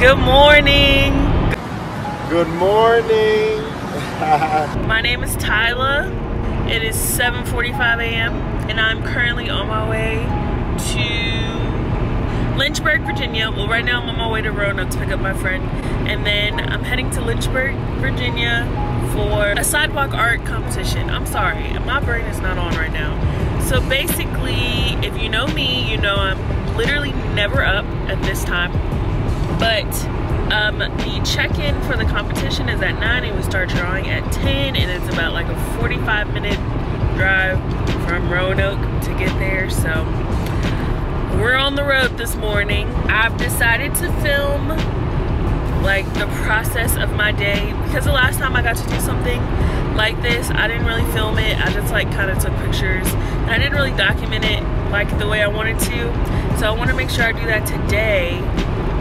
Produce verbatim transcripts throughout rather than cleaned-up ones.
Good morning. Good morning. My name is Tyla. It is seven forty-five a m and I'm currently on my way to Lynchburg, Virginia. Well, right now I'm on my way to Roanoke to pick up my friend, and then I'm heading to Lynchburg, Virginia for a sidewalk art competition. I'm sorry, my brain is not on right now. So basically, if you know me, you know I'm literally never up at this time. But um, the check-in for the competition is at nine, and we start drawing at ten, and it's about like a forty-five minute drive from Roanoke to get there. So we're on the road this morning. I've decided to film like the process of my day, because the last time I got to do something like this, I didn't really film it. I just like kind of took pictures, and I didn't really document it like the way I wanted to. So I want to make sure I do that today.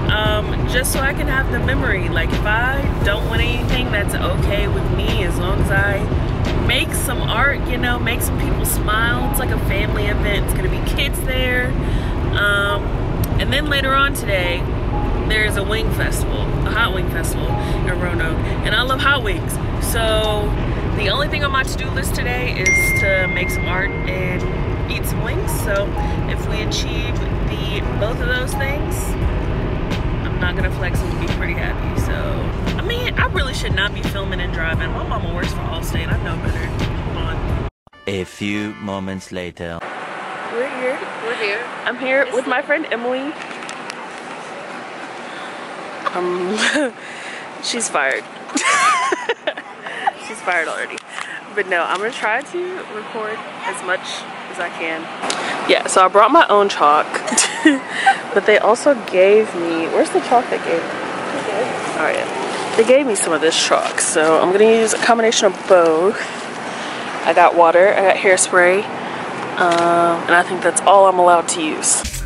Um, just so I can have the memory. Like, if I don't win anything, that's okay with me, as long as I make some art, you know, make some people smile. It's like a family event. It's gonna be kids there. Um, and then later on today, there's a wing festival, a hot wing festival in Roanoke, and I love hot wings. So the only thing on my to-do list today is to make some art and eat some wings. So if we achieve the both of those things, not gonna flex and be pretty happy. So I mean, I really should not be filming and driving. My mama works for Allstate, I know better. Come on. A few moments later. We're here. We're here. I'm here it's with my friend Emily. Um she's fired. She's fired already. But no, I'm gonna try to record as much as I can. Yeah, so I brought my own chalk. But they also gave me, where's the chalk they gave me? Okay. All right, they gave me some of this chalk, so I'm gonna use a combination of both. I got water, I got hairspray, um, and I think that's all I'm allowed to use.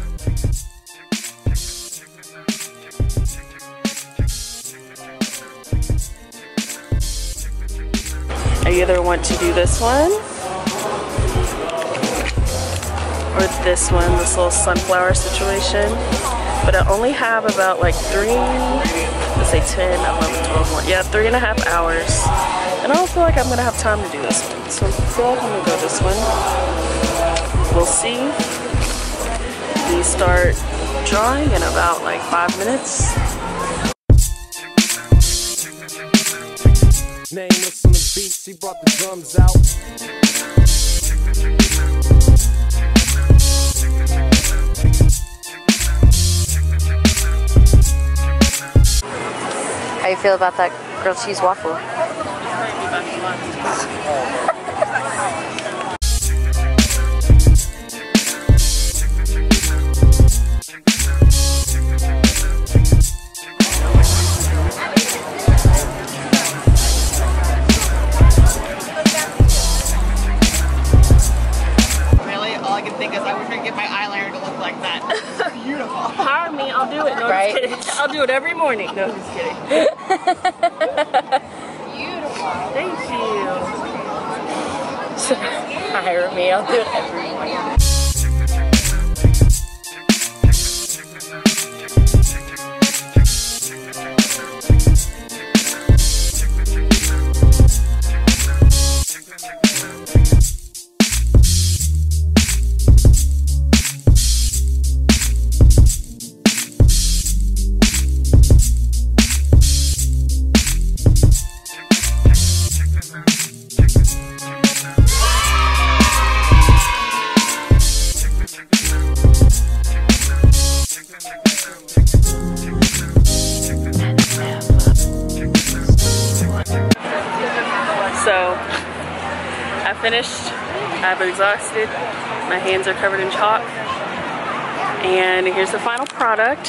I either want to do this one, or this one, this little sunflower situation. But I only have about like three, let's say ten, eleven, twelve, one. Yeah, three and a half hours. And I don't feel like I'm gonna have time to do this one. So I feel like I'm gonna go this one. We'll see. We start drawing in about like five minutes. Name was on the beats, he brought the drums out. How you feel about that grilled cheese waffle? Really? All I can think is I wish I could get my eyeliner to look like that. Beautiful. Hire me, I'll do it. No, right? I'm just kidding. I'll do it every morning. No, I'm just kidding. Beautiful. Thank you. Hire me, I'll do it every morning. Finished. I've exhausted. My hands are covered in chalk. And here's the final product.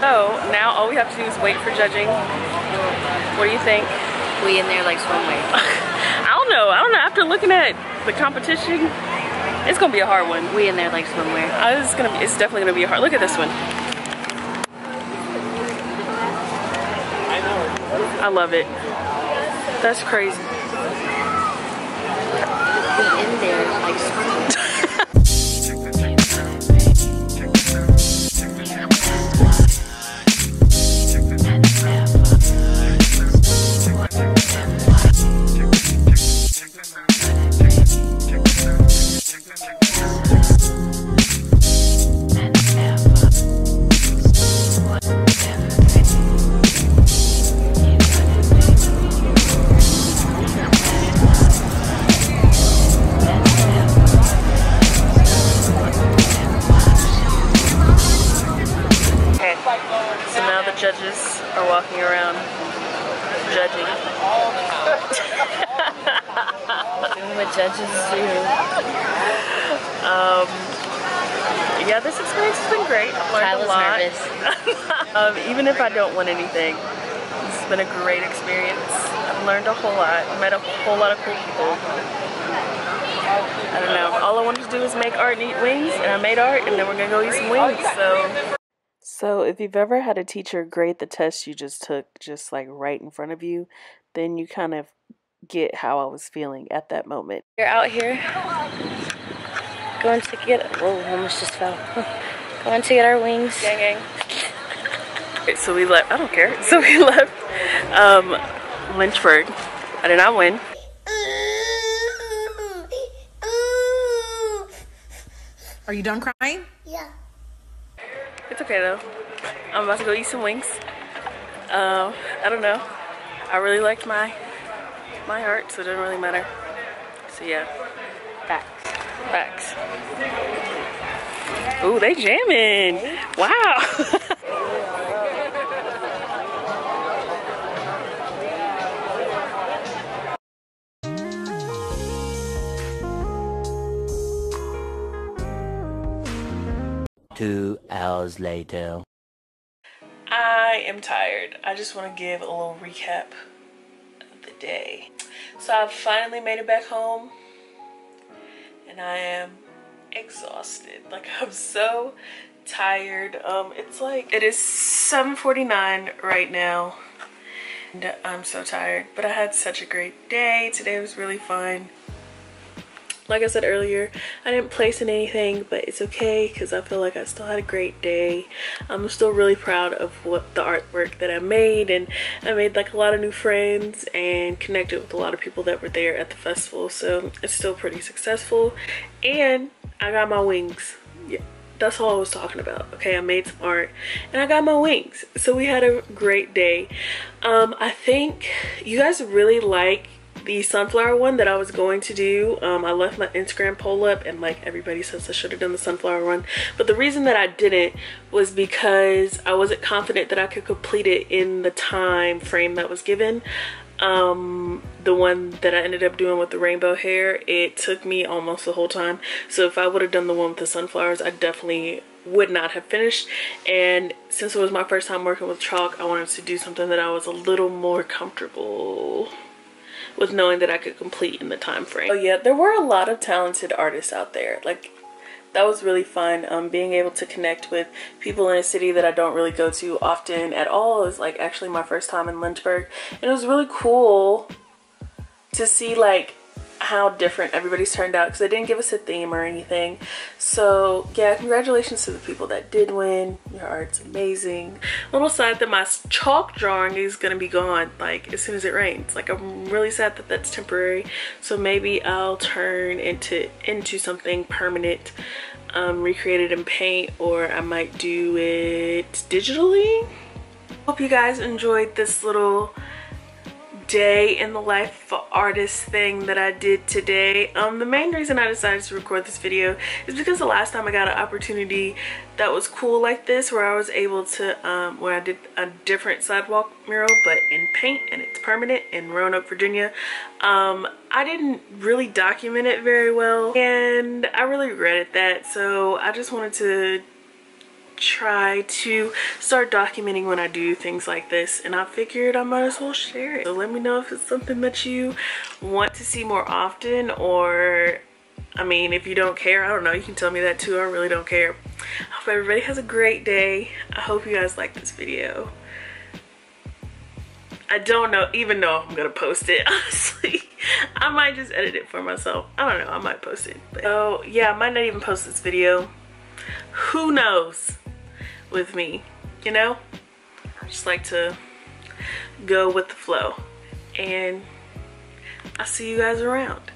So now all we have to do is wait for judging. What do you think? We in there like swim weight. I don't know. I don't know. After looking at the competition, it's gonna be a hard one. We in there like swimwear. I was gonna be, it's definitely gonna be a hard. Look at this one. I love it. That's crazy. In there, like judges are walking around judging. Doing what judges do. Um, yeah, this experience has been great. I've learned a lot. um, even if I don't want anything, it's been a great experience. I've learned a whole lot. Met a whole lot of cool people. I don't know. All I wanted to do is make art and eat wings, and I made art, and then we're gonna go eat some wings. So. So if you've ever had a teacher grade the test you just took, just like right in front of you, then you kind of get how I was feeling at that moment. You're out here going to get, whoa, almost just fell. Going to get our wings. Gang, gang. Okay, so we left, I don't care. So we left um, Lynchburg. I did not win. Are you done crying? Yeah. It's okay though. I'm about to go eat some wings. Um, I don't know. I really liked my my heart, so it doesn't really matter. So yeah. Facts. Facts. Ooh, they jamming. Wow. Two hours later. I am tired. I just want to give a little recap of the day. So I've finally made it back home and I am exhausted. Like, I'm so tired. Um, it's like, it is seven forty-nine right now and I'm so tired, but I had such a great day. Today was really fun. Like I said earlier, I didn't place in anything, but it's okay because I feel like I still had a great day. I'm still really proud of what the artwork that I made, and I made like a lot of new friends and connected with a lot of people that were there at the festival, so it's still pretty successful. And I got my wings. Yeah, that's all I was talking about. Okay, I made some art and I got my wings, so we had a great day. Um, I think you guys really like the sunflower one that I was going to do. um, I left my Instagram poll up and like everybody says I should have done the sunflower one, but the reason that I didn't was because I wasn't confident that I could complete it in the time frame that was given. Um, the one that I ended up doing with the rainbow hair, it took me almost the whole time, so if I would have done the one with the sunflowers, I definitely would not have finished. And since it was my first time working with chalk, I wanted to do something that I was a little more comfortable with, knowing that I could complete in the time frame. Oh yeah, there were a lot of talented artists out there. Like, that was really fun. Um, being able to connect with people in a city that I don't really go to often at all is like actually my first time in Lynchburg, and it was really cool to see like how different everybody's turned out because they didn't give us a theme or anything. So yeah, congratulations to the people that did win. Your art's amazing. Little sad that my chalk drawing is gonna be gone like as soon as it rains. Like, I'm really sad that that's temporary, so maybe I'll turn into into something permanent, um, recreate it in paint, or I might do it digitally. Hope you guys enjoyed this little day in the life for artists thing that I did today. Um, the main reason I decided to record this video is because the last time I got an opportunity that was cool like this, where I was able to, um, where I did a different sidewalk mural but in paint and it's permanent in Roanoke, Virginia, um, I didn't really document it very well and I really regretted that. So I just wanted to try to start documenting when I do things like this, and I figured I might as well share it. So let me know if it's something that you want to see more often, or I mean, if you don't care, I don't know, you can tell me that too. I really don't care. I hope everybody has a great day. I hope you guys like this video. I don't know even know if I'm gonna post it, honestly. I might just edit it for myself. I don't know, I might post it. But oh yeah, I might not even post this video. Who knows? With me, you know, I just like to go with the flow, and I'll see you guys around.